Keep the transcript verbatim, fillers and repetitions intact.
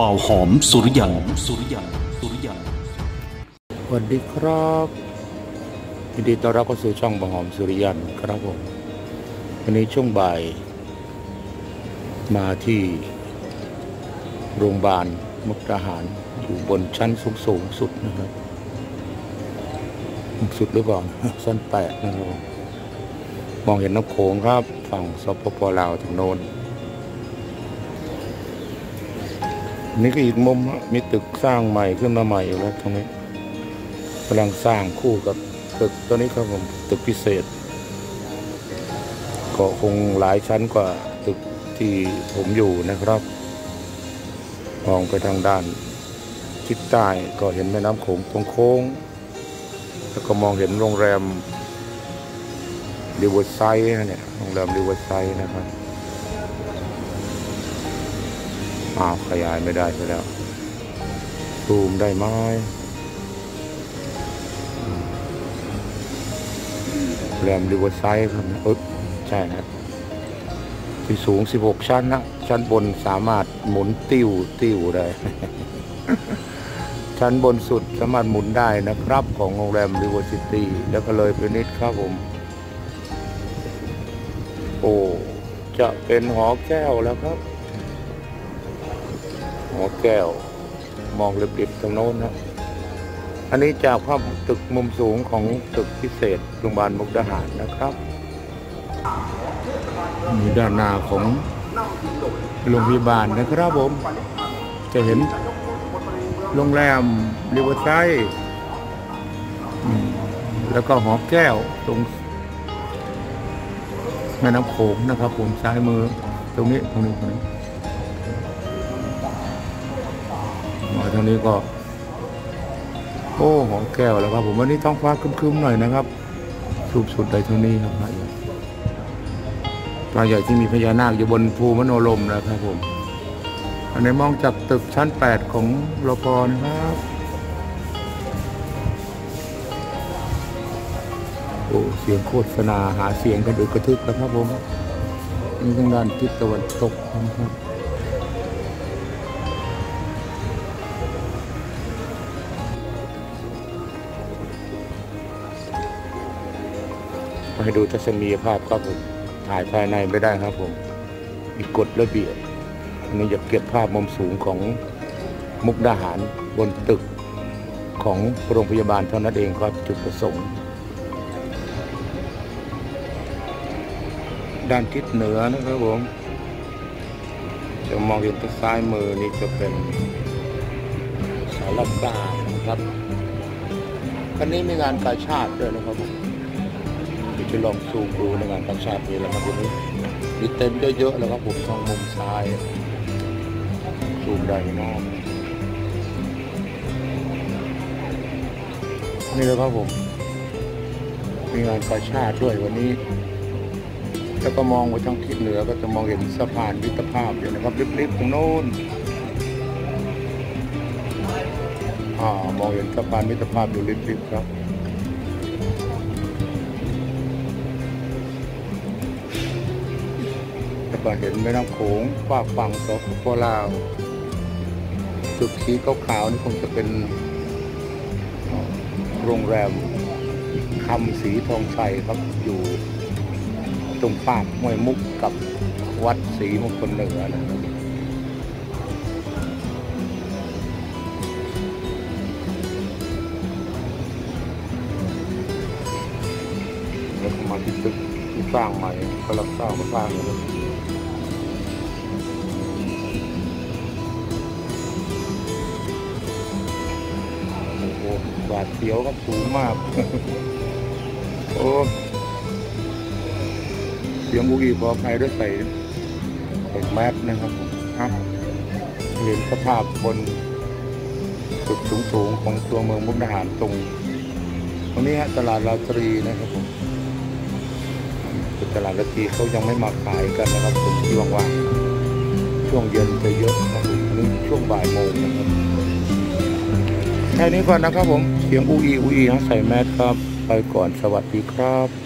บ่าวหอมสุริยันสุริยันสุริยันสวัสดีครับยินดีต้อนรับเข้าสู่ช่องบ่าวหอมสุริยันครับผมวันนี้ช่วงบ่ายมาที่โรงพยาบาลมุกดาหารอยู่บนชั้นสูงสูงสุดนะครับสุดหรือเปล่าชั้นแปดนะครับมองเห็นน้ำโขงครับฝั่งสปป.ลาวทางโน้นนี่ก็อีกมุมมีตึกสร้างใหม่ขึ้นมาใหม่อยู่แล้วตรงนี้กำลังสร้างคู่กับตึกตัวนี้ครับผมตึกพิเศษก็คงหลายชั้นกว่าตึกที่ผมอยู่นะครับมองไปทางด้านทิศใต้ก็เห็นแม่น้ำโขงตรงโค้งแล้วก็มองเห็นโรงแรมริเวอร์ไซด์เนี่ยโรงแรมริเวอร์ไซด์นะครับอ้าวขยายไม่ได้ไปแล้วซูมได้ไหมโรงแรมริเวอร์ไซด์ครับเออใช่นะที่สูงสิบหกชั้นนะชั้นบนสามารถหมุนติ้วติ้วได้ ชั้นบนสุดสามารถหมุนได้นะครับของโรงแรมริเวอร์ซิตี้แล้วก็เลยไปนิดครับผมโอ้จะเป็นหอแก้วแล้วครับหอแก้วมองริบริบตรงโน้นนะอันนี้จากภาพตึกมุมสูงของตึกพิเศษโรงพยาบาลมุกดาหารนะครับมีด้านหน้าของโรงพยาบาลนะครับผมจะเห็นโรงแรมริเวอร์ไซด์แล้วก็หอแก้วตรงแม่น้ำโขงนะครับผมซ้ายมือตรงนี้ตรงนี้ตรงนี้ทางนี้ก็โอ้หอแก้วแล้วครับผมวันนี้ท้องฟ้าครึ้มๆหน่อยนะครับสูบสุดเลยเท่านี้ครับปลาใหญ่ที่มีพญานาคอยู่บนภูมโนลมนะครับผมอันนี้มองจากตึกชั้นแปดของรปภนะครับโอ้เสียงโฆษณาหาเสียงกระดึกกระทึกแล้วครับผมนี่ทางด้านทิศตะวันตกนะครับให้ดูทัศนียภาพครับผมถ่ายภายในไม่ได้ครับผมมีกฎระเบียบนี่อยากเก็บภาพมุมสูงของมุกดาหารบนตึกของโรงพยาบาลเท่านั้นเองครับจุดประสงค์ด้านทิศเหนือนะครับผมจะมองเห็นทางซ้ายมือนี่จะเป็นศาลากลางนะครับคันนี้มีงานกาชาดด้วยนะครับผมจะลองซูมดูในงานกาชาดนี้แล้วครับผมมีเต็มเยอะๆแล้วครับผมทางมุมซ้ายซูมได้มากนี่แล้วครับผมมีงานกาชาดด้วยวันนี้แล้วก็มองไปทางทิศเหนือก็จะมองเห็นสะพานมิตรภาพอยู่นะครับริบๆตรงโน้นอ่ามองเห็นสะพานมิตรภาพอยู่ริบๆครับแล้วก็เห็นแม่น้ำโขงฝากฝั่งสปป.ลาวจุดสีขาวๆนี่คงจะเป็นโรงแรมคำศรีทองชัยครับอยู่ตรงป้าห้วยมุกกับวัดศรีมงคลเหนือนะครับแล้วก็มาที่ตึกที่สร้างใหม่ก็รับสร้างมาสร้างเลยโอ้โหบาดเสียวครับสูงมากโอ้เสียงบุกีบอกใครด้วยใส่แมสนะครับครับเห็นสภาพบนตึกสูงๆของตัวเมืองมุกดาหารตรงตรงนี้ฮะตลาดราตรีนะครับผมตลาดราตรีเขายังไม่มาขายกันนะครับผมที่ว่างๆช่วงเย็นจะเยอะครับนี่ช่วงบ่ายโมงนะครับแค่นี้ก่อนนะครับผมเสียงบุกีบุกีฮะใส่แมสครับไปก่อนสวัสดีครับ